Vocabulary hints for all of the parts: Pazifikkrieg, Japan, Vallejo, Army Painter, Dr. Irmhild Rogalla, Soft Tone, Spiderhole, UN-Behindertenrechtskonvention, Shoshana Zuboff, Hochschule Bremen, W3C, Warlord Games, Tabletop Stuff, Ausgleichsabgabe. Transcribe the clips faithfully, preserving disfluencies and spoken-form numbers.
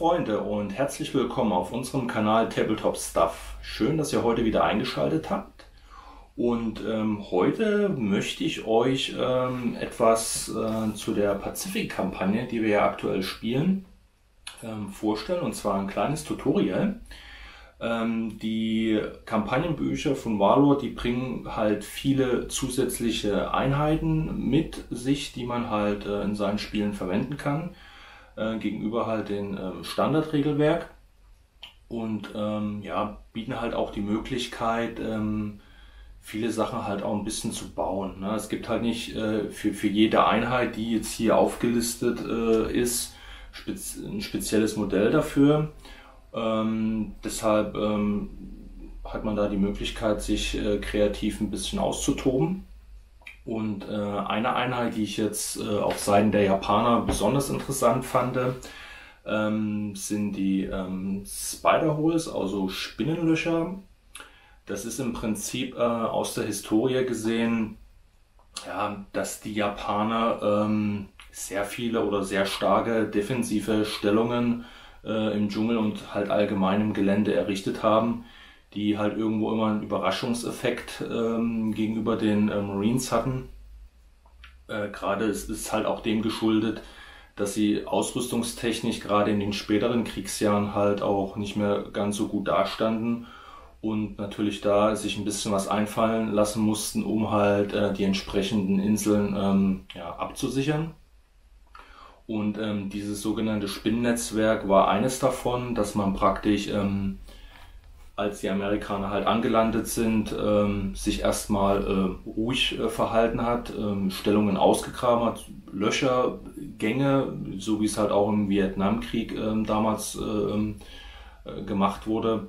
Freunde und herzlich willkommen auf unserem Kanal Tabletop Stuff. Schön, dass ihr heute wieder eingeschaltet habt. Und ähm, heute möchte ich euch ähm, etwas äh, zu der Pazifik-Kampagne, die wir ja aktuell spielen, ähm, vorstellen. Und zwar ein kleines Tutorial. Ähm, die Kampagnenbücher von Warlord, die bringen halt viele zusätzliche Einheiten mit sich, die man halt äh, in seinen Spielen verwenden kann. Gegenüber halt den ähm, Standardregelwerk und ähm, ja, bieten halt auch die Möglichkeit, ähm, viele Sachen halt auch ein bisschen zu bauen. Ne? Es gibt halt nicht äh, für, für jede Einheit, die jetzt hier aufgelistet äh, ist, spez ein spezielles Modell dafür. Ähm, deshalb ähm, hat man da die Möglichkeit, sich äh, kreativ ein bisschen auszutoben. Und äh, eine Einheit, die ich jetzt äh, auf Seiten der Japaner besonders interessant fand, ähm, sind die ähm, Spider-Holes, also Spinnenlöcher. Das ist im Prinzip äh, aus der Historie gesehen, ja, dass die Japaner ähm, sehr viele oder sehr starke defensive Stellungen äh, im Dschungel und halt allgemein im Gelände errichtet haben, die halt irgendwo immer einen Überraschungseffekt ähm, gegenüber den äh, Marines hatten. Äh, gerade ist es halt auch dem geschuldet, dass sie ausrüstungstechnisch gerade in den späteren Kriegsjahren halt auch nicht mehr ganz so gut dastanden und natürlich da sich ein bisschen was einfallen lassen mussten, um halt äh, die entsprechenden Inseln ähm, ja, abzusichern. Und ähm, dieses sogenannte Spinnennetzwerk war eines davon, dass man praktisch ähm, als die Amerikaner halt angelandet sind, ähm, sich erstmal äh, ruhig äh, verhalten hat, ähm, Stellungen ausgegraben hat, Löcher, Gänge, so wie es halt auch im Vietnamkrieg ähm, damals ähm, äh, gemacht wurde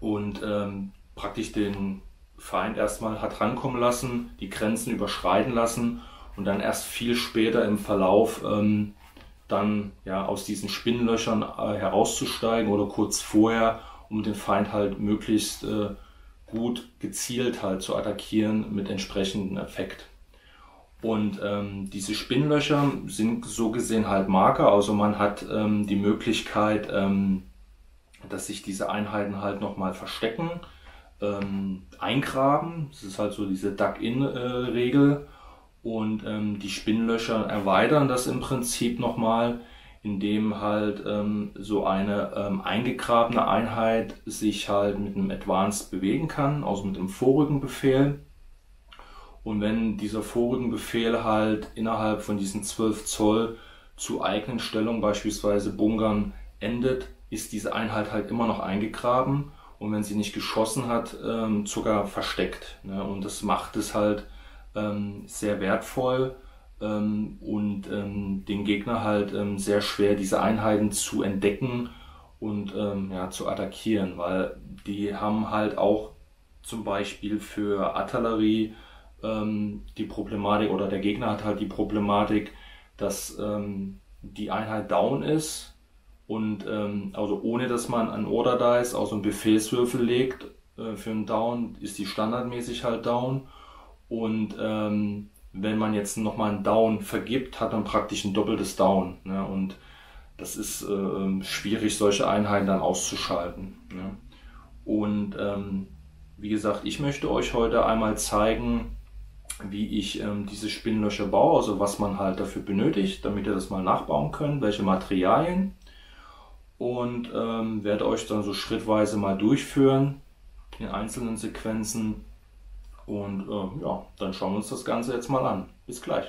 und ähm, praktisch den Feind erstmal hat rankommen lassen, die Grenzen überschreiten lassen und dann erst viel später im Verlauf ähm, dann ja aus diesen Spinnenlöchern äh, herauszusteigen oder kurz vorher, um den Feind halt möglichst äh, gut gezielt halt zu attackieren mit entsprechendem Effekt. Und ähm, diese Spinnlöcher sind so gesehen halt Marker, also man hat ähm, die Möglichkeit, ähm, dass sich diese Einheiten halt nochmal verstecken, ähm, eingraben, das ist halt so diese Duck-In-Regel und ähm, die Spinnlöcher erweitern das im Prinzip nochmal, indem halt ähm, so eine ähm, eingegrabene Einheit sich halt mit einem Advanced bewegen kann, also mit einem Vorrückenbefehl. Und wenn dieser Vorrückenbefehl halt innerhalb von diesen zwölf Zoll zu eigenen Stellungen, beispielsweise Bunkern, endet, ist diese Einheit halt immer noch eingegraben und wenn sie nicht geschossen hat, ähm, sogar versteckt. Ne? Und das macht es halt ähm, sehr wertvoll und ähm, den Gegner halt ähm, sehr schwer, diese Einheiten zu entdecken und ähm, ja, zu attackieren, weil die haben halt auch zum Beispiel für Artillerie ähm, die Problematik, oder der Gegner hat halt die Problematik, dass ähm, die Einheit down ist und ähm, also ohne, dass man einen Order Dice, also einen Befehlswürfel legt äh, für einen Down, ist die standardmäßig halt down und ähm, wenn man jetzt nochmal einen Down vergibt, hat man praktisch ein doppeltes Down. Ne? Und das ist äh, schwierig, solche Einheiten dann auszuschalten. Ne? Und ähm, wie gesagt, ich möchte euch heute einmal zeigen, wie ich ähm, diese Spinnlöcher baue, also was man halt dafür benötigt, damit ihr das mal nachbauen könnt, welche Materialien. Und ähm, werde euch dann so schrittweise mal durchführen in einzelnen Sequenzen. Und ähm, ja, dann schauen wir uns das Ganze jetzt mal an. Bis gleich.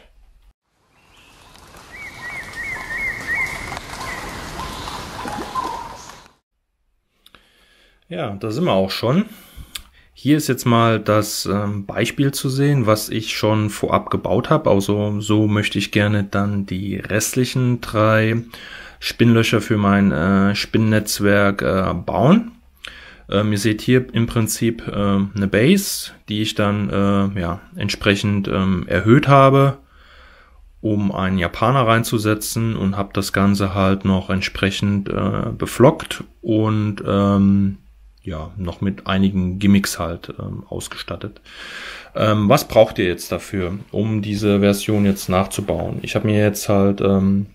Ja, da sind wir auch schon. Hier ist jetzt mal das ähm, Beispiel zu sehen, was ich schon vorab gebaut habe. Also so möchte ich gerne dann die restlichen drei Spinnlöcher für mein äh, Spinnennetzwerk äh, bauen. Ähm, ihr seht hier im Prinzip äh, eine Base, die ich dann äh, ja, entsprechend ähm, erhöht habe, um einen Japaner reinzusetzen und habe das Ganze halt noch entsprechend äh, beflockt und ähm, ja, noch mit einigen Gimmicks halt ähm, ausgestattet. Ähm, was braucht ihr jetzt dafür, um diese Version jetzt nachzubauen? Ich habe mir jetzt halt ähm,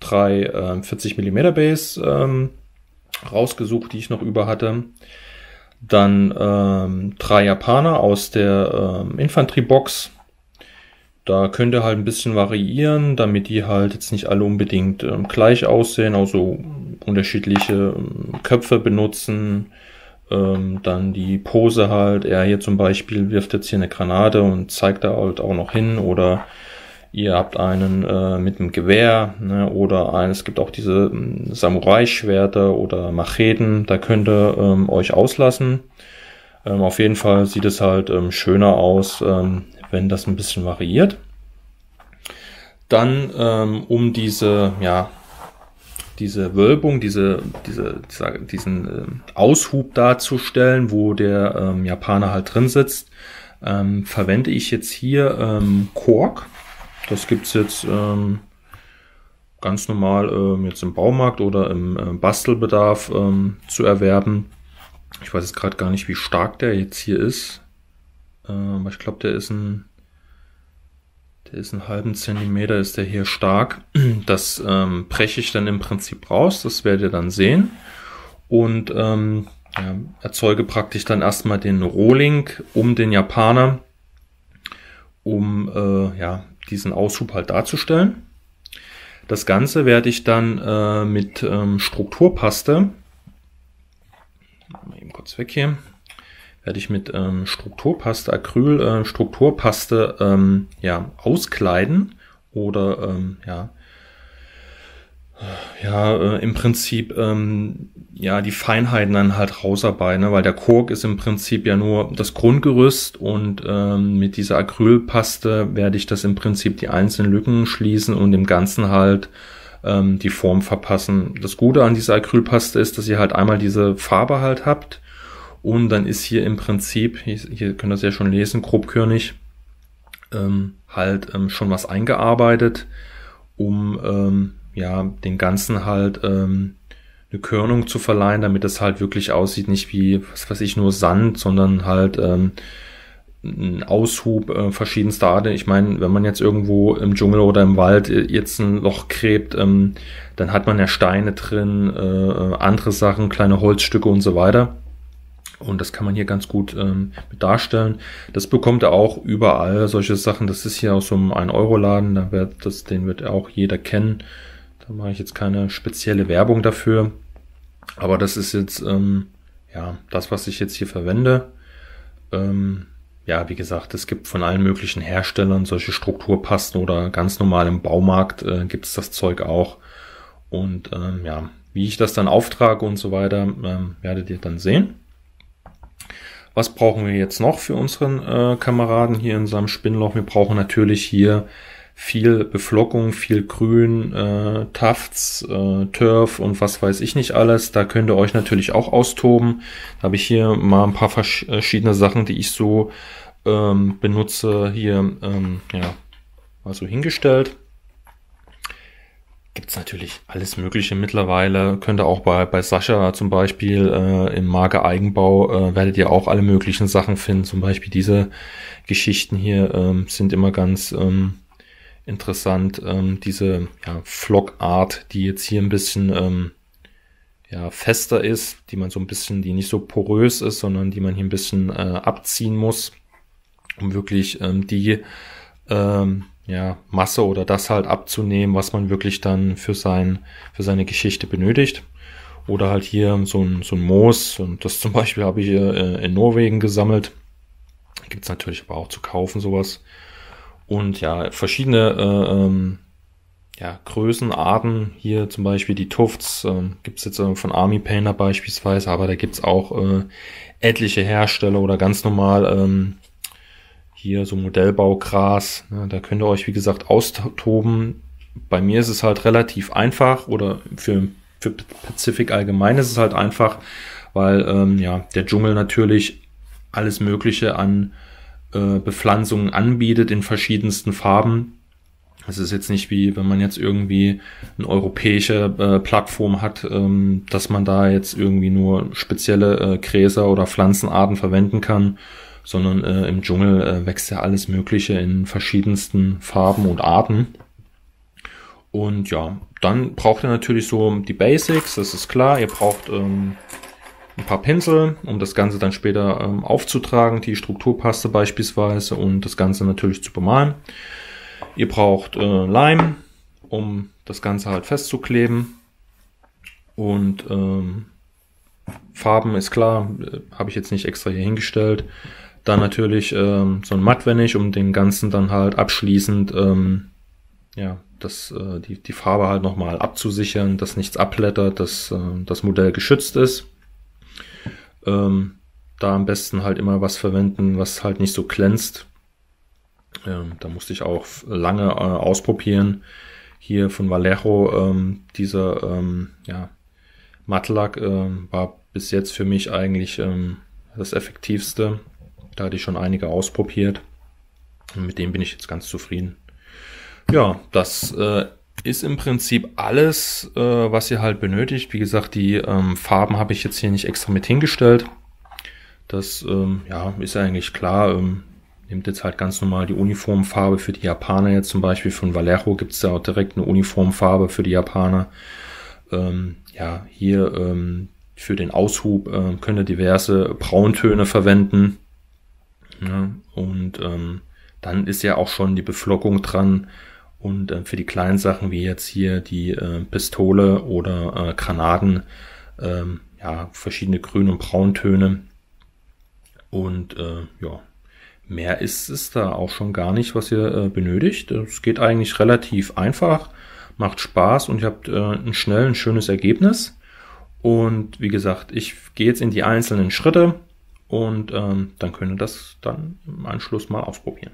drei äh, vierzig Millimeter Base ähm, rausgesucht, die ich noch über hatte. Dann ähm, drei Japaner aus der ähm, Infanteriebox. Da könnt ihr halt ein bisschen variieren, damit die halt jetzt nicht alle unbedingt ähm, gleich aussehen, also unterschiedliche ähm, Köpfe benutzen. Ähm, dann die Pose halt, er hier zum Beispiel wirft jetzt hier eine Granate und zeigt da halt auch noch hin, oder ihr habt einen äh, mit einem Gewehr, ne, oder ein, es gibt auch diese ähm, Samurai-Schwerter oder Macheten, da könnt ihr ähm, euch auslassen. Ähm, auf jeden Fall sieht es halt ähm, schöner aus, ähm, wenn das ein bisschen variiert. Dann ähm, um diese, ja, diese Wölbung, diese, diese, dieser, diesen ähm, Aushub darzustellen, wo der ähm, Japaner halt drin sitzt, ähm, verwende ich jetzt hier ähm, Kork. Das gibt es jetzt ähm, ganz normal ähm, jetzt im Baumarkt oder im ähm, Bastelbedarf ähm, zu erwerben. Ich weiß jetzt gerade gar nicht, wie stark der jetzt hier ist. Aber ich glaube, der ist ein, der ist einen halben Zentimeter, ist der hier stark. Das ähm, breche ich dann im Prinzip raus, das werdet ihr dann sehen. Und ähm, ja, erzeuge praktisch dann erstmal den Rohling um den Japaner, um äh, ja, diesen Aushub halt darzustellen. Das Ganze werde ich dann äh, mit ähm, Strukturpaste, mal eben kurz weg hier, werde ich mit ähm, Strukturpaste, Acryl, äh, Strukturpaste ähm, ja, auskleiden oder ähm, ja, ja äh, im Prinzip ähm, ja, die Feinheiten dann halt rausarbeiten, ne? Weil der Kork ist im Prinzip ja nur das Grundgerüst und ähm, mit dieser Acrylpaste werde ich das im Prinzip die einzelnen Lücken schließen und dem Ganzen halt ähm, die Form verpassen. Das Gute an dieser Acrylpaste ist, dass ihr halt einmal diese Farbe halt habt. Und dann ist hier im Prinzip, hier könnt ihr das ja schon lesen, grobkörnig, ähm, halt ähm, schon was eingearbeitet, um ähm, ja, den Ganzen halt ähm, eine Körnung zu verleihen, damit das halt wirklich aussieht, nicht wie, was weiß ich, nur Sand, sondern halt ähm, ein Aushub äh, verschiedenster Arten. Ich meine, wenn man jetzt irgendwo im Dschungel oder im Wald jetzt ein Loch gräbt, ähm, dann hat man ja Steine drin, äh, andere Sachen, kleine Holzstücke und so weiter. Und das kann man hier ganz gut ähm, mit darstellen. Das bekommt er auch überall, solche Sachen. Das ist hier aus so einem ein Euro Laden, da wird das, den wird auch jeder kennen. Da mache ich jetzt keine spezielle Werbung dafür. Aber das ist jetzt ähm, ja das, was ich jetzt hier verwende. Ähm, ja, wie gesagt, es gibt von allen möglichen Herstellern solche Strukturpasten oder ganz normal im Baumarkt äh, gibt es das Zeug auch. Und ähm, ja, wie ich das dann auftrage und so weiter, ähm, werdet ihr dann sehen. Was brauchen wir jetzt noch für unseren äh, Kameraden hier in seinem Spinnloch? Wir brauchen natürlich hier viel Beflockung, viel Grün, äh, Tafts, äh, Turf und was weiß ich nicht alles. Da könnt ihr euch natürlich auch austoben. Da habe ich hier mal ein paar verschiedene Sachen, die ich so ähm, benutze, hier ähm, ja, mal so hingestellt. Gibt es natürlich alles Mögliche mittlerweile. Könnt ihr auch bei, bei Sascha zum Beispiel äh, im Mager Eigenbau äh, werdet ihr auch alle möglichen Sachen finden. Zum Beispiel diese Geschichten hier ähm, sind immer ganz ähm, interessant. Ähm, diese ja, Flockart, die jetzt hier ein bisschen ähm, ja, fester ist, die man so ein bisschen, die nicht so porös ist, sondern die man hier ein bisschen äh, abziehen muss, um wirklich ähm, die ähm, ja, Masse oder das halt abzunehmen, was man wirklich dann für sein, für seine Geschichte benötigt. Oder halt hier so ein, so ein Moos, und das zum Beispiel habe ich hier in Norwegen gesammelt. Gibt es natürlich aber auch zu kaufen sowas. Und ja, verschiedene äh, ähm, ja, Größenarten, hier zum Beispiel die Tufts, äh, gibt es jetzt äh, von Army Painter beispielsweise, aber da gibt es auch äh, etliche Hersteller oder ganz normal ähm, hier so Modellbaugras, ne, da könnt ihr euch wie gesagt austoben. Bei mir ist es halt relativ einfach, oder für, für Pazifik allgemein ist es halt einfach, weil ähm, ja, der Dschungel natürlich alles Mögliche an äh, Bepflanzungen anbietet in verschiedensten Farben. Es ist jetzt nicht wie, wenn man jetzt irgendwie eine europäische äh, Plattform hat, ähm, dass man da jetzt irgendwie nur spezielle äh, Gräser oder Pflanzenarten verwenden kann, sondern äh, im Dschungel äh, wächst ja alles Mögliche in verschiedensten Farben und Arten. Und ja, dann braucht ihr natürlich so die Basics, das ist klar. Ihr braucht ähm, ein paar Pinsel, um das Ganze dann später ähm, aufzutragen, die Strukturpaste beispielsweise, und das Ganze natürlich zu bemalen. Ihr braucht äh, Leim, um das Ganze halt festzukleben. Und ähm, Farben ist klar, äh, habe ich jetzt nicht extra hier hingestellt. Dann natürlich ähm, so ein Mattwennig, um dem Ganzen dann halt abschließend ähm, ja, das, äh, die, die Farbe halt nochmal abzusichern, dass nichts abblättert, dass äh, das Modell geschützt ist. Ähm, da am besten halt immer was verwenden, was halt nicht so glänzt. Ähm, da musste ich auch lange äh, ausprobieren. Hier von Vallejo, ähm, dieser ähm, ja, Mattlack ähm, war bis jetzt für mich eigentlich ähm, das effektivste. Da hatte ich schon einige ausprobiert. Und mit dem bin ich jetzt ganz zufrieden. Ja, das äh, ist im Prinzip alles, äh, was ihr halt benötigt. Wie gesagt, die ähm, Farben habe ich jetzt hier nicht extra mit hingestellt. Das ähm, ja, ist eigentlich klar. Ähm, nehmt jetzt halt ganz normal die Uniformfarbe für die Japaner jetzt zum Beispiel. Von Vallejo gibt es da auch direkt eine Uniformfarbe für die Japaner. Ähm, ja, hier ähm, für den Aushub äh, könnt ihr diverse Brauntöne verwenden. Ja, und ähm, dann ist ja auch schon die Beflockung dran. Und äh, für die kleinen Sachen wie jetzt hier die äh, Pistole oder äh, Granaten, ähm, ja, verschiedene Grün- und Brauntöne. Und äh, ja, mehr ist es da auch schon gar nicht, was ihr äh, benötigt. Es geht eigentlich relativ einfach, macht Spaß und ihr habt äh, ein schnell ein schönes Ergebnis. Und wie gesagt, ich gehe jetzt in die einzelnen Schritte und ähm, dann könnt ihr das dann im Anschluss mal ausprobieren.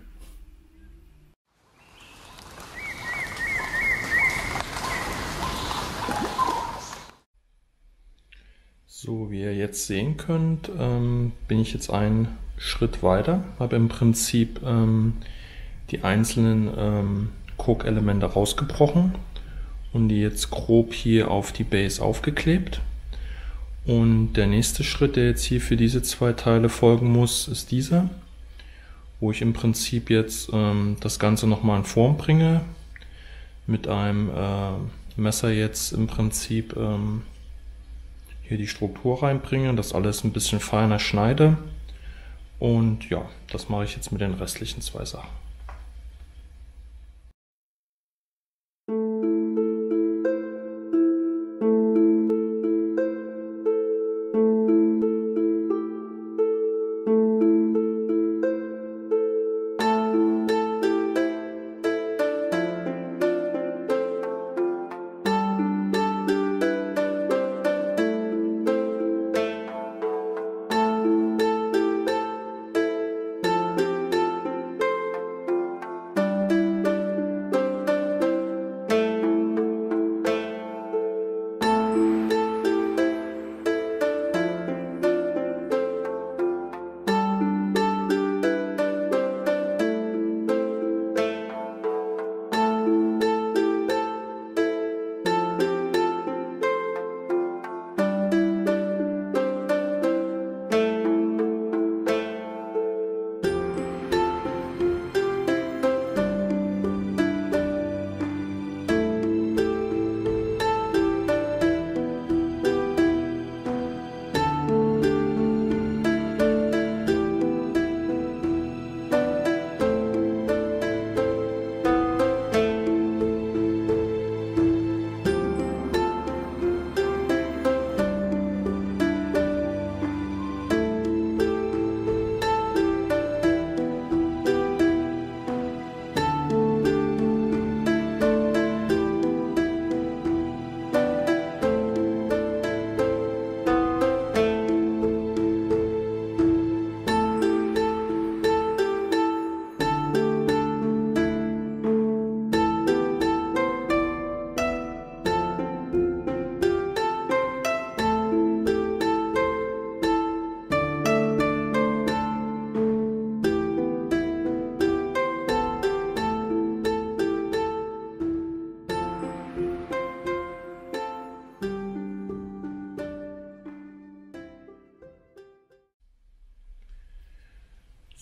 So, wie ihr jetzt sehen könnt, ähm, bin ich jetzt einen Schritt weiter. Habe im Prinzip ähm, die einzelnen ähm, Coke-Elemente rausgebrochen und die jetzt grob hier auf die Base aufgeklebt. Und der nächste Schritt, der jetzt hier für diese zwei Teile folgen muss, ist dieser, wo ich im Prinzip jetzt ähm, das Ganze nochmal in Form bringe. Mit einem äh, Messer jetzt im Prinzip ähm, hier die Struktur reinbringe, das alles ein bisschen feiner schneide. Und ja, das mache ich jetzt mit den restlichen zwei Sachen.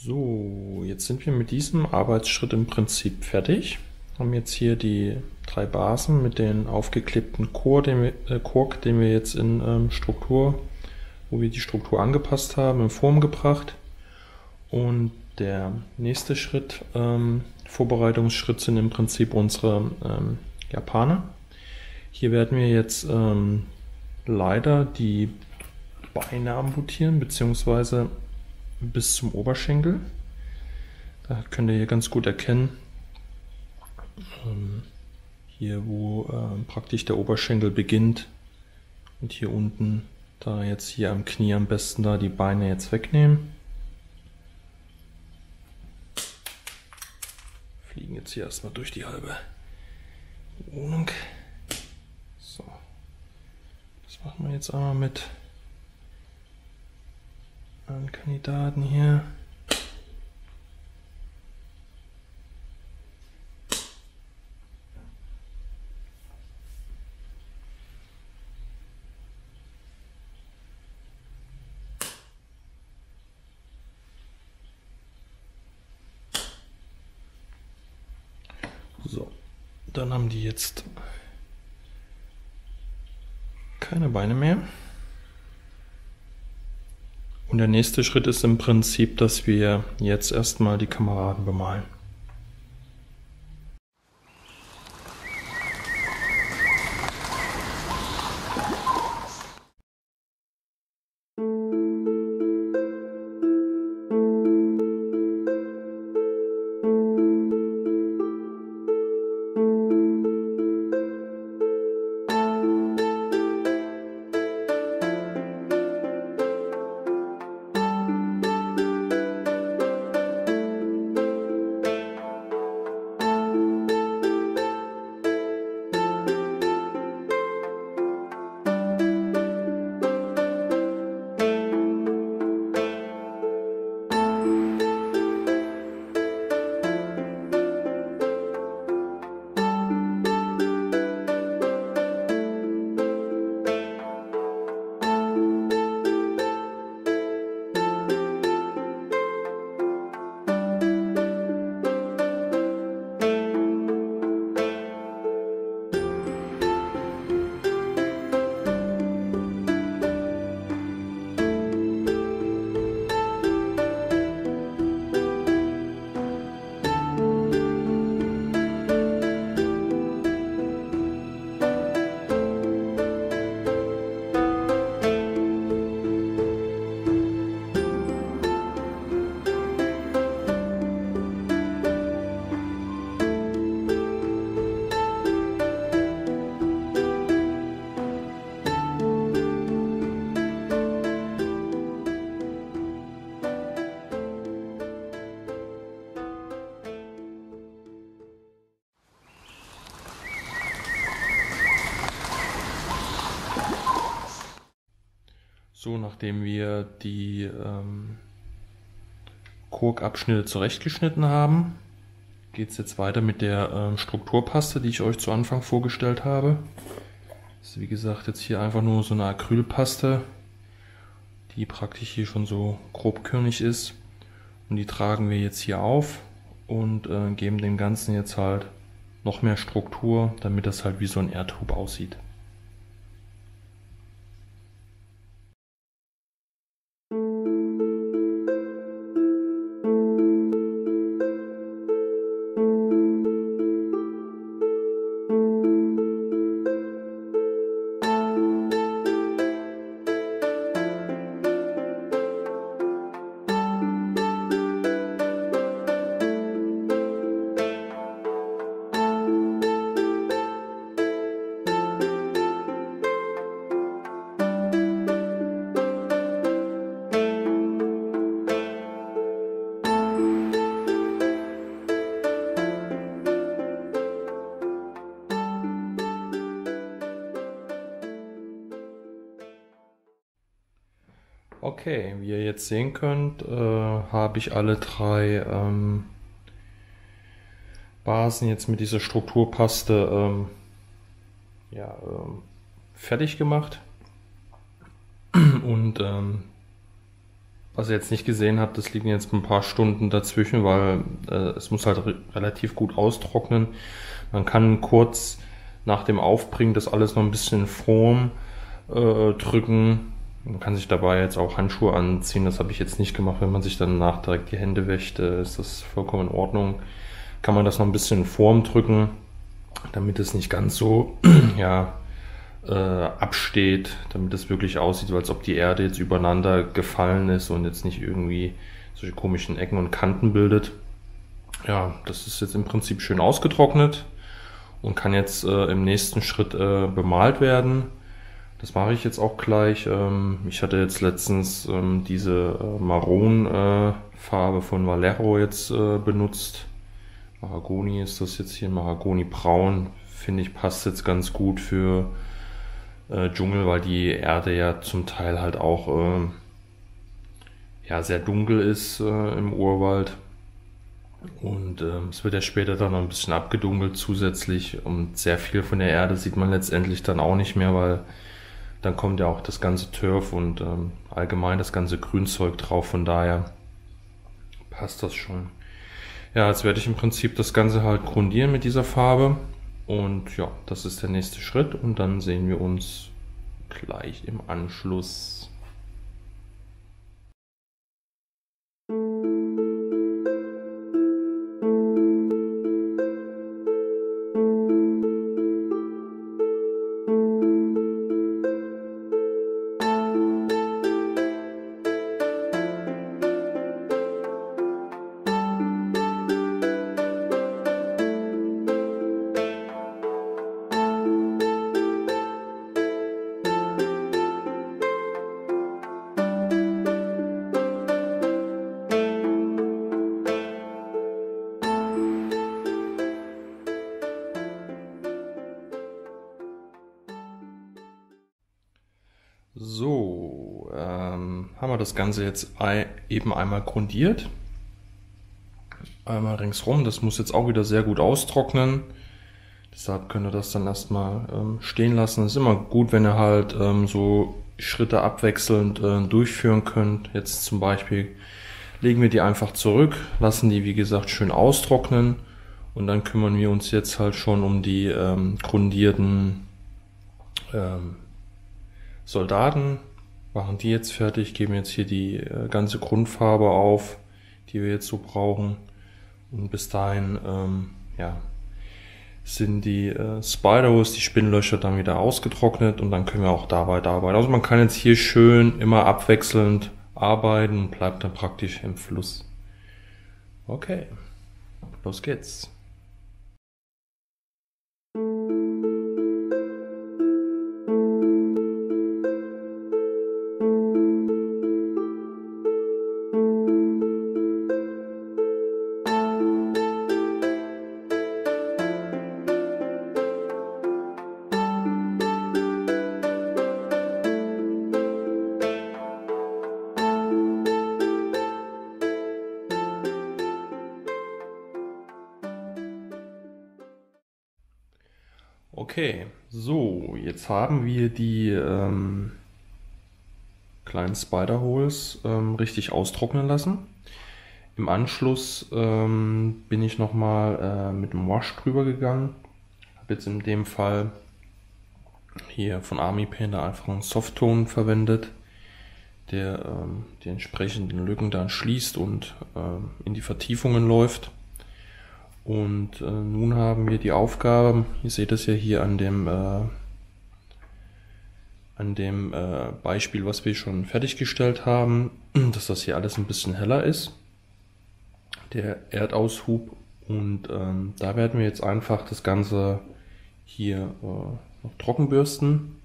So, jetzt sind wir mit diesem Arbeitsschritt im Prinzip fertig. haben jetzt hier die drei Basen mit den aufgeklebten Kork, den wir, äh, Kork, den wir jetzt in ähm, Struktur, wo wir die Struktur angepasst haben, in Form gebracht. Und der nächste Schritt, ähm, Vorbereitungsschritt, sind im Prinzip unsere ähm, Japaner. Hier werden wir jetzt ähm, leider die Beine amputieren, beziehungsweise bis zum Oberschenkel. Da könnt ihr hier ganz gut erkennen, ähm, hier wo ähm, praktisch der Oberschenkel beginnt und hier unten, da jetzt hier am Knie am besten da die Beine jetzt wegnehmen. Fliegen jetzt hier erstmal durch die halbe Wohnung. So, das machen wir jetzt einmal mit einem Kandidaten hier. So, dann haben die jetzt keine Beine mehr. Und der nächste Schritt ist im Prinzip, dass wir jetzt erstmal die Kameraden bemalen. So, nachdem wir die ähm, Korkabschnitte zurechtgeschnitten haben, geht es jetzt weiter mit der ähm, Strukturpaste, die ich euch zu Anfang vorgestellt habe. Das ist wie gesagt jetzt hier einfach nur so eine Acrylpaste, die praktisch hier schon so grobkörnig ist. Und die tragen wir jetzt hier auf und äh, geben dem Ganzen jetzt halt noch mehr Struktur, damit das halt wie so ein Erdhub aussieht. Okay, wie ihr jetzt sehen könnt, äh, habe ich alle drei ähm, Basen jetzt mit dieser Strukturpaste ähm, ja, ähm, fertig gemacht und ähm, was ihr jetzt nicht gesehen habt, das liegen jetzt ein paar Stunden dazwischen, weil äh, es muss halt re relativ gut austrocknen. Man kann kurz nach dem Aufbringen das alles noch ein bisschen in Form äh, drücken. Man kann sich dabei jetzt auch Handschuhe anziehen, das habe ich jetzt nicht gemacht. Wenn man sich danach direkt die Hände wäscht, äh, ist das vollkommen in Ordnung. Kann man das noch ein bisschen in Form drücken, damit es nicht ganz so ja, äh, absteht, damit es wirklich aussieht, als ob die Erde jetzt übereinander gefallen ist und jetzt nicht irgendwie solche komischen Ecken und Kanten bildet. Ja, das ist jetzt im Prinzip schön ausgetrocknet und kann jetzt äh, im nächsten Schritt äh, bemalt werden. Das mache ich jetzt auch gleich. Ähm, ich hatte jetzt letztens ähm, diese äh, Maron-Farbe äh, von Vallejo jetzt äh, benutzt. Mahagoni ist das jetzt hier, Mahagoni Braun, finde ich, passt jetzt ganz gut für äh, Dschungel, weil die Erde ja zum Teil halt auch äh, ja, sehr dunkel ist äh, im Urwald. Und äh, es wird ja später dann noch ein bisschen abgedunkelt zusätzlich und sehr viel von der Erde sieht man letztendlich dann auch nicht mehr, weil dann kommt ja auch das ganze Turf und äh, allgemein das ganze Grünzeug drauf, von daher passt das schon. Ja, jetzt werde ich im Prinzip das Ganze halt grundieren mit dieser Farbe und ja, das ist der nächste Schritt und dann sehen wir uns gleich im Anschluss. So, ähm, haben wir das Ganze jetzt eben einmal grundiert, einmal ringsrum, das muss jetzt auch wieder sehr gut austrocknen, deshalb könnt ihr das dann erstmal ähm, stehen lassen. Das ist immer gut, wenn ihr halt ähm, so Schritte abwechselnd äh, durchführen könnt. Jetzt zum Beispiel legen wir die einfach zurück, lassen die wie gesagt schön austrocknen und dann kümmern wir uns jetzt halt schon um die ähm, grundierten ähm, Soldaten, machen die jetzt fertig, geben jetzt hier die äh, ganze Grundfarbe auf, die wir jetzt so brauchen. Und bis dahin ähm, ja, sind die äh, Spiderwebs, die Spinnlöcher dann wieder ausgetrocknet und dann können wir auch dabei arbeiten. Also man kann jetzt hier schön immer abwechselnd arbeiten und bleibt dann praktisch im Fluss. Okay, los geht's. Okay, so, jetzt haben wir die ähm, kleinen Spider-Holes ähm, richtig austrocknen lassen. Im Anschluss ähm, bin ich nochmal äh, mit dem Wash drüber gegangen. Habe jetzt in dem Fall hier von Army Painter einfach einen Soft Tone verwendet, der ähm, die entsprechenden Lücken dann schließt und ähm, in die Vertiefungen läuft. Und äh, nun haben wir die Aufgabe, ihr seht es ja hier an dem, äh, an dem äh, Beispiel, was wir schon fertiggestellt haben, dass das hier alles ein bisschen heller ist, der Erdaushub. Und ähm, da werden wir jetzt einfach das Ganze hier äh, noch trocken bürsten.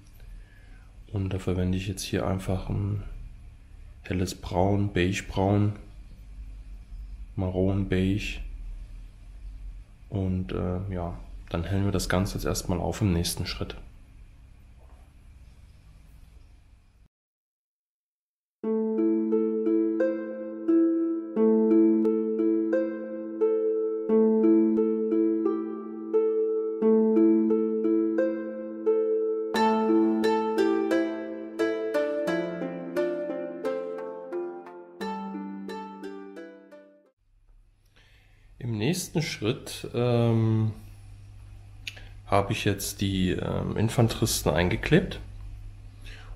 Und da verwende ich jetzt hier einfach ein helles Braun, Beigebraun, Maron, Beige. Und äh, ja, dann hellen wir das Ganze jetzt erstmal auf im nächsten Schritt. Im nächsten Schritt ähm, habe ich jetzt die ähm, Infanteristen eingeklebt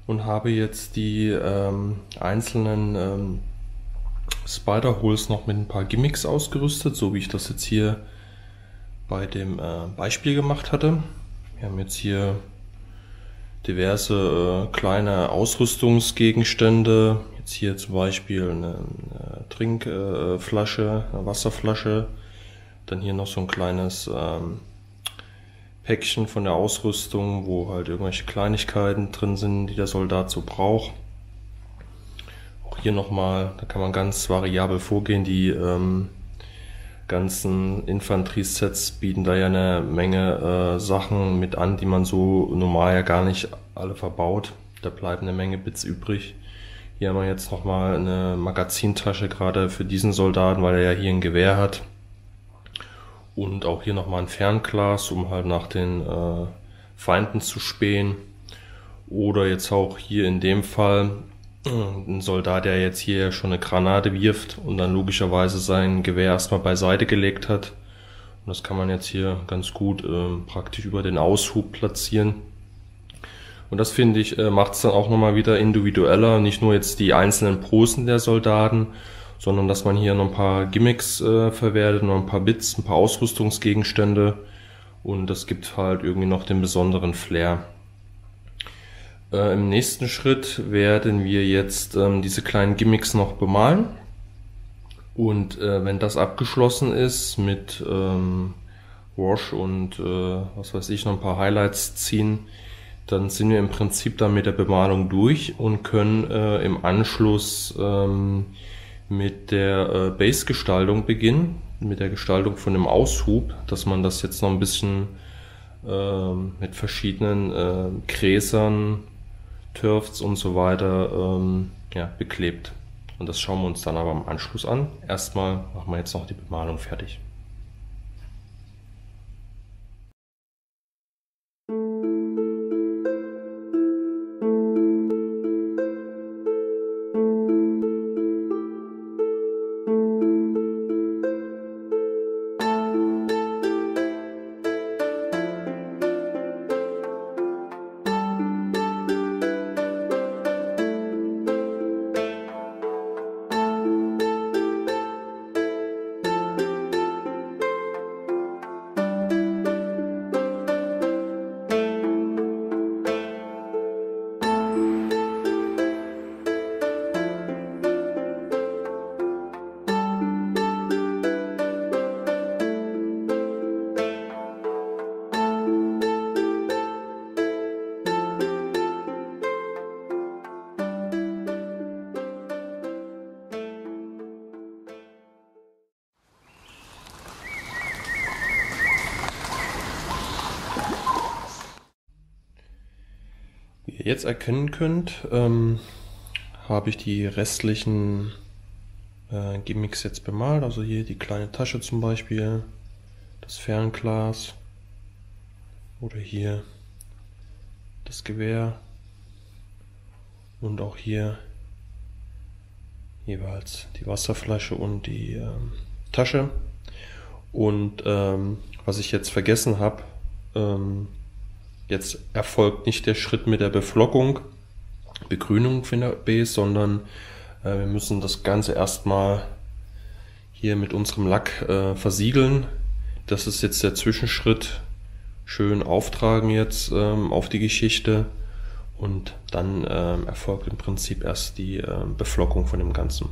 und habe jetzt die ähm, einzelnen ähm, Spider-Holes noch mit ein paar Gimmicks ausgerüstet, so wie ich das jetzt hier bei dem äh, Beispiel gemacht hatte. Wir haben jetzt hier diverse äh, kleine Ausrüstungsgegenstände, jetzt hier zum Beispiel eine, eine Trinkflasche, äh, eine Wasserflasche, dann hier noch so ein kleines ähm, Päckchen von der Ausrüstung, wo halt irgendwelche Kleinigkeiten drin sind, die der Soldat so braucht. Auch hier nochmal, da kann man ganz variabel vorgehen, die ähm, ganzen Infanteriesets bieten da ja eine Menge äh, Sachen mit an, die man so normal ja gar nicht alle verbaut. Da bleiben eine Menge Bits übrig. Hier haben wir jetzt nochmal eine Magazintasche gerade für diesen Soldaten, weil er ja hier ein Gewehr hat. Und auch hier nochmal ein Fernglas, um halt nach den äh, Feinden zu spähen. Oder jetzt auch hier in dem Fall ein Soldat, der jetzt hier schon eine Granate wirft und dann logischerweise sein Gewehr erstmal beiseite gelegt hat. Und das kann man jetzt hier ganz gut äh, praktisch über den Aushub platzieren. Und das finde ich, äh, macht es dann auch nochmal wieder individueller. Nicht nur jetzt die einzelnen Posen der Soldaten, sondern dass man hier noch ein paar Gimmicks äh, verwertet, noch ein paar Bits, ein paar Ausrüstungsgegenstände. Und das gibt halt irgendwie noch den besonderen Flair. Äh, im nächsten Schritt werden wir jetzt ähm, diese kleinen Gimmicks noch bemalen. Und äh, wenn das abgeschlossen ist, mit ähm, Wash und äh, was weiß ich, noch ein paar Highlights ziehen, dann sind wir im Prinzip dann mit der Bemalung durch und können äh, im Anschluss ähm, mit der äh, Base-Gestaltung beginnen, mit der Gestaltung von dem Aushub, dass man das jetzt noch ein bisschen äh, mit verschiedenen äh, Gräsern, Turfs und so weiter ähm, ja, beklebt. Und das schauen wir uns dann aber im Anschluss an. Erstmal machen wir jetzt noch die Bemalung fertig. Jetzt erkennen könnt, ähm, habe ich die restlichen äh, Gimmicks jetzt bemalt, also hier die kleine Tasche zum Beispiel, das Fernglas oder hier das Gewehr und auch hier jeweils die Wasserflasche und die ähm, Tasche. Und ähm, was ich jetzt vergessen habe, ähm, jetzt erfolgt nicht der Schritt mit der Beflockung, Begrünung von der Base, sondern äh, wir müssen das Ganze erstmal hier mit unserem Lack äh, versiegeln. Das ist jetzt der Zwischenschritt. Schön auftragen jetzt ähm, auf die Geschichte und dann ähm, erfolgt im Prinzip erst die äh, Beflockung von dem Ganzen.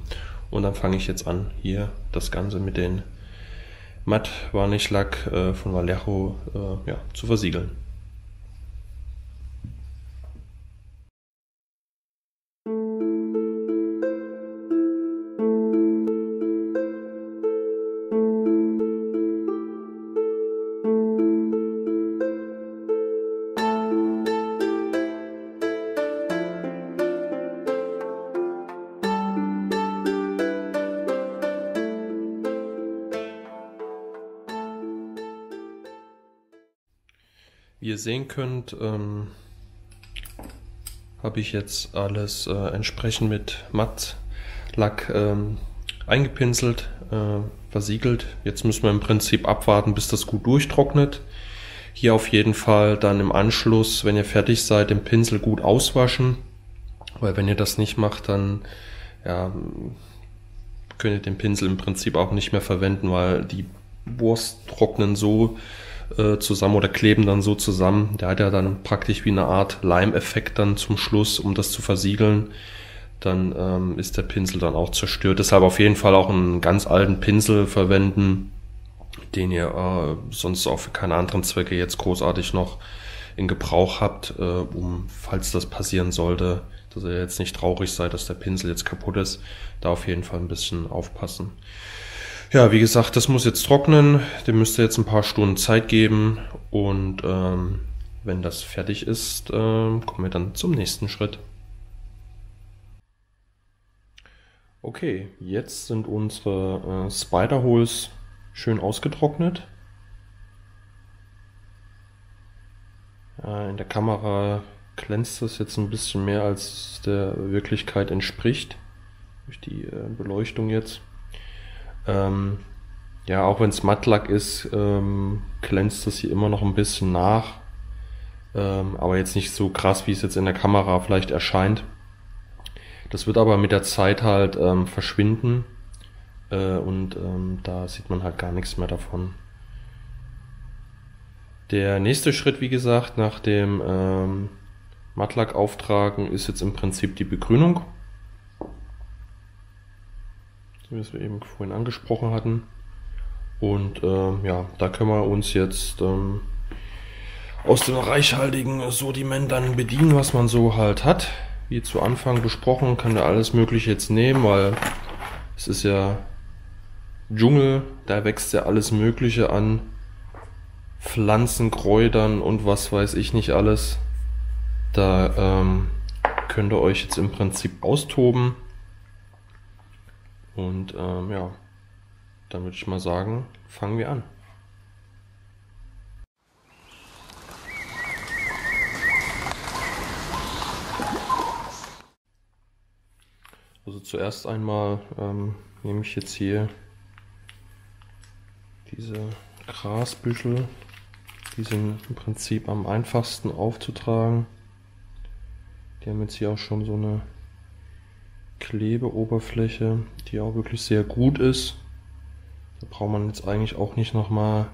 Und dann fange ich jetzt an, hier das Ganze mit dem Matt-Varnish-Lack äh, von Vallejo äh, ja, zu versiegeln. Wie ihr sehen könnt, ähm, habe ich jetzt alles äh, entsprechend mit Mattlack ähm, eingepinselt, äh, versiegelt. Jetzt müssen wir im Prinzip abwarten, bis das gut durchtrocknet. Hier auf jeden Fall dann im Anschluss, wenn ihr fertig seid, den Pinsel gut auswaschen, weil wenn ihr das nicht macht, dann ja, könnt ihr den Pinsel im Prinzip auch nicht mehr verwenden, weil die Wurst trocknen so äh, zusammen oder kleben dann so zusammen. Der hat ja dann praktisch wie eine Art Leimeffekt dann zum Schluss, um das zu versiegeln. Dann ähm, ist der Pinsel dann auch zerstört. Deshalb auf jeden Fall auch einen ganz alten Pinsel verwenden, den ihr äh, sonst auch für keine anderen Zwecke jetzt großartig noch in Gebrauch habt, äh, um, falls das passieren sollte, dass ihr jetzt nicht traurig seid, dass der Pinsel jetzt kaputt ist. Da auf jeden Fall ein bisschen aufpassen. Ja, wie gesagt, das muss jetzt trocknen. Dem müsst ihr jetzt ein paar Stunden Zeit geben. Und ähm, wenn das fertig ist, äh, kommen wir dann zum nächsten Schritt. Okay, jetzt sind unsere äh, Spider-Holes schön ausgetrocknet. Äh, in der Kamera glänzt das jetzt ein bisschen mehr, als der Wirklichkeit entspricht, durch die äh, Beleuchtung jetzt. Ähm, ja, auch wenn es Mattlack ist, ähm, glänzt das hier immer noch ein bisschen nach, ähm, aber jetzt nicht so krass, wie es jetzt in der Kamera vielleicht erscheint. Das wird aber mit der Zeit halt ähm, verschwinden äh, und ähm, da sieht man halt gar nichts mehr davon. Der nächste Schritt, wie gesagt, nach dem ähm, Mattlack auftragen, ist jetzt im Prinzip die Begrünung, wie wir eben vorhin angesprochen hatten. Und ähm, ja, da können wir uns jetzt ähm, aus dem reichhaltigen Sortiment dann bedienen, was man so halt hat. Wie zu Anfang besprochen, kann der alles Mögliche jetzt nehmen, weil es ist ja Dschungel, da wächst ja alles Mögliche an Pflanzen, Kräutern und was weiß ich nicht alles. Da ähm, könnt ihr euch jetzt im Prinzip austoben. Und ähm, ja, dann würde ich mal sagen, fangen wir an. Also zuerst einmal ähm, nehme ich jetzt hier diese Grasbüschel, die sind im Prinzip am einfachsten aufzutragen. Die haben jetzt hier auch schon so eine Klebeoberfläche, die auch wirklich sehr gut ist. Da braucht man jetzt eigentlich auch nicht nochmal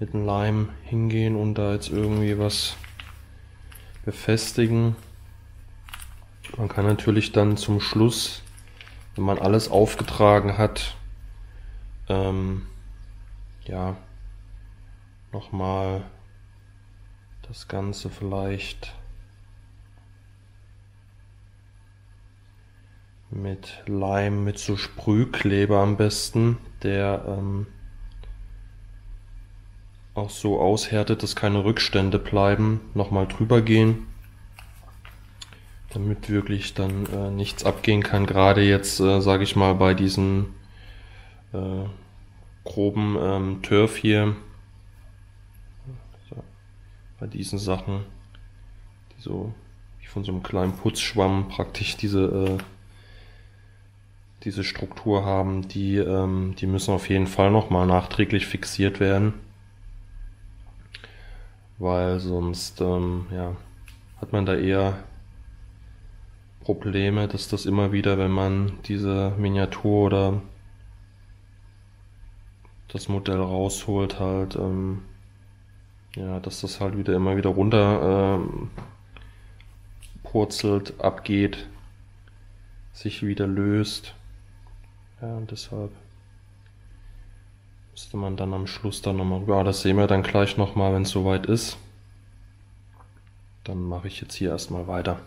mit einem Leim hingehen und da jetzt irgendwie was befestigen. Man kann natürlich dann zum Schluss, wenn man alles aufgetragen hat, ähm, ja, nochmal das Ganze vielleicht mit Leim, mit so Sprühkleber am besten, der ähm, auch so aushärtet, dass keine Rückstände bleiben, nochmal drüber gehen, damit wirklich dann äh, nichts abgehen kann. Gerade jetzt, äh, sage ich mal, bei diesem äh, groben ähm, Turf hier, so, bei diesen Sachen, die so wie von so einem kleinen Putzschwamm praktisch diese, äh, diese Struktur haben, die, ähm, die müssen auf jeden Fall nochmal nachträglich fixiert werden, weil sonst ähm, ja, hat man da eher Probleme, dass das immer wieder, wenn man diese Miniatur oder das Modell rausholt, halt, ähm, ja, dass das halt wieder immer wieder runter ähm, purzelt, abgeht, sich wieder löst. Ja, und deshalb müsste man dann am Schluss dann nochmal rüber. Ja, das sehen wir dann gleich nochmal, wenn es soweit ist. Dann mache ich jetzt hier erstmal weiter.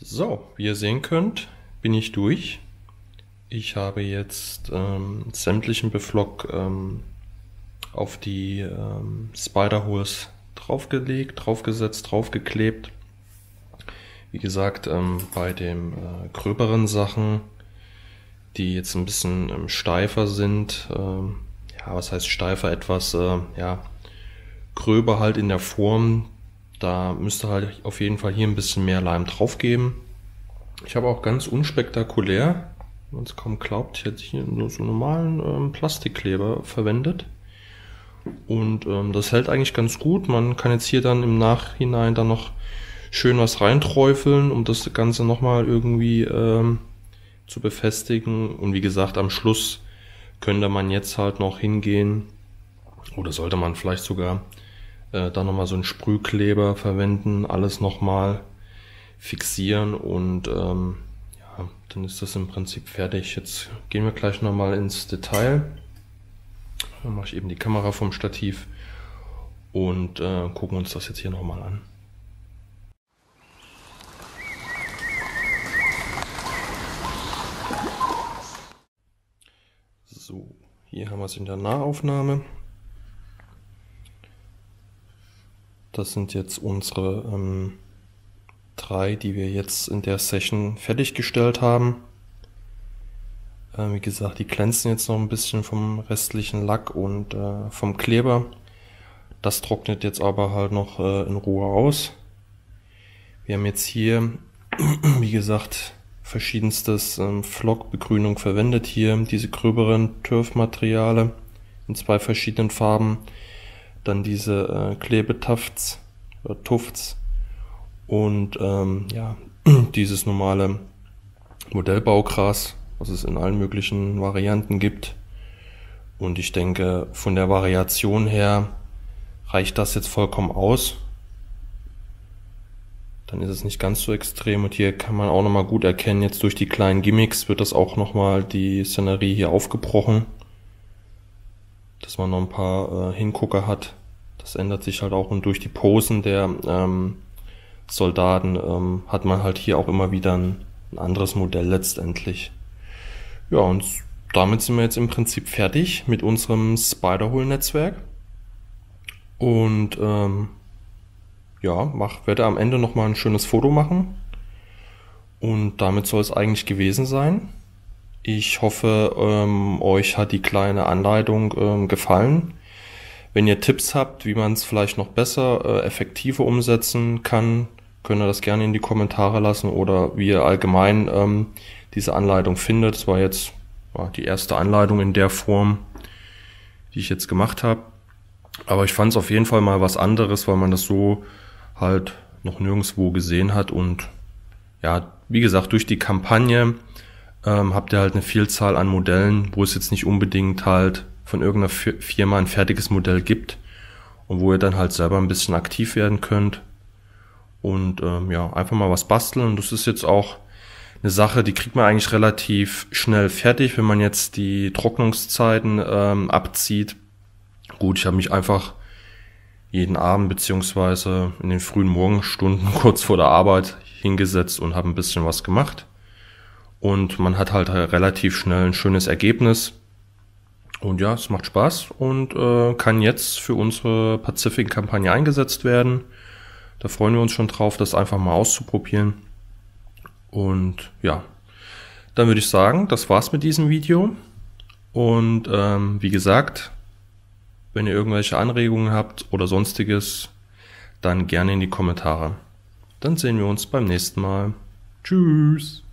So, wie ihr sehen könnt, bin ich durch. Ich habe jetzt ähm, sämtlichen Beflock ähm, auf die ähm, Spider-Holes draufgelegt, draufgesetzt, draufgeklebt. Wie gesagt, ähm, bei den äh, gröberen Sachen, die jetzt ein bisschen ähm, steifer sind, ähm, ja, was heißt steifer, etwas äh, ja, gröber halt in der Form, da müsste halt auf jeden Fall hier ein bisschen mehr Leim drauf geben. Ich habe auch ganz unspektakulär, wenn man es kaum glaubt, jetzt hier nur so normalen ähm, Plastikkleber verwendet. Und ähm, das hält eigentlich ganz gut. Man kann jetzt hier dann im Nachhinein dann noch schön was reinträufeln, um das Ganze nochmal irgendwie ähm, zu befestigen. Und wie gesagt, am Schluss könnte man jetzt halt noch hingehen, oder sollte man vielleicht sogar äh, da nochmal so einen Sprühkleber verwenden, alles nochmal fixieren und ähm, ja, dann ist das im Prinzip fertig. Jetzt gehen wir gleich nochmal ins Detail. Dann mache ich eben die Kamera vom Stativ und äh, gucken uns das jetzt hier nochmal an. So, hier haben wir es in der Nahaufnahme. Das sind jetzt unsere ähm, drei, die wir jetzt in der Session fertiggestellt haben. Äh, wie gesagt, die glänzen jetzt noch ein bisschen vom restlichen Lack und äh, vom Kleber. Das trocknet jetzt aber halt noch äh, in Ruhe aus. Wir haben jetzt hier, wie gesagt, verschiedenstes ähm, Flockbegrünung verwendet. Hier diese gröberen Turfmateriale in zwei verschiedenen Farben. Dann diese äh, Klebetafts oder Tufts und ähm, ja, dieses normale Modellbaugras, was es in allen möglichen Varianten gibt. Und ich denke, von der Variation her reicht das jetzt vollkommen aus. Dann ist es nicht ganz so extrem und hier kann man auch nochmal gut erkennen, jetzt durch die kleinen Gimmicks wird das auch nochmal die Szenerie hier aufgebrochen. Dass man noch ein paar äh, Hingucker hat. Das ändert sich halt auch, und durch die Posen der ähm, Soldaten ähm, hat man halt hier auch immer wieder ein, ein anderes Modell letztendlich. Ja, und damit sind wir jetzt im Prinzip fertig mit unserem Spider-Hole-Netzwerk. Und ähm, ja, mach, werde am Ende nochmal ein schönes Foto machen. Und damit soll es eigentlich gewesen sein. Ich hoffe, ähm, euch hat die kleine Anleitung ähm, gefallen. Wenn ihr Tipps habt, wie man es vielleicht noch besser, äh, effektiver umsetzen kann, könnt ihr das gerne in die Kommentare lassen, oder wie ihr allgemein ähm, diese Anleitung findet. Das war jetzt war die erste Anleitung in der Form, die ich jetzt gemacht habe. Aber ich fand es auf jeden Fall mal was anderes, weil man das so halt noch nirgendwo gesehen hat. Und ja, wie gesagt, durch die Kampagne Ähm, habt ihr halt eine Vielzahl an Modellen, wo es jetzt nicht unbedingt halt von irgendeiner Firma ein fertiges Modell gibt und wo ihr dann halt selber ein bisschen aktiv werden könnt und ähm, ja, einfach mal was basteln. Und das ist jetzt auch eine Sache, die kriegt man eigentlich relativ schnell fertig, wenn man jetzt die Trocknungszeiten ähm, abzieht. Gut, ich habe mich einfach jeden Abend beziehungsweise in den frühen Morgenstunden kurz vor der Arbeit hingesetzt und habe ein bisschen was gemacht. Und man hat halt relativ schnell ein schönes Ergebnis. Und ja, es macht Spaß und äh, kann jetzt für unsere Pazifik-Kampagne eingesetzt werden. Da freuen wir uns schon drauf, das einfach mal auszuprobieren. Und ja, dann würde ich sagen, das war's mit diesem Video. Und ähm, wie gesagt, wenn ihr irgendwelche Anregungen habt oder sonstiges, dann gerne in die Kommentare. Dann sehen wir uns beim nächsten Mal. Tschüss!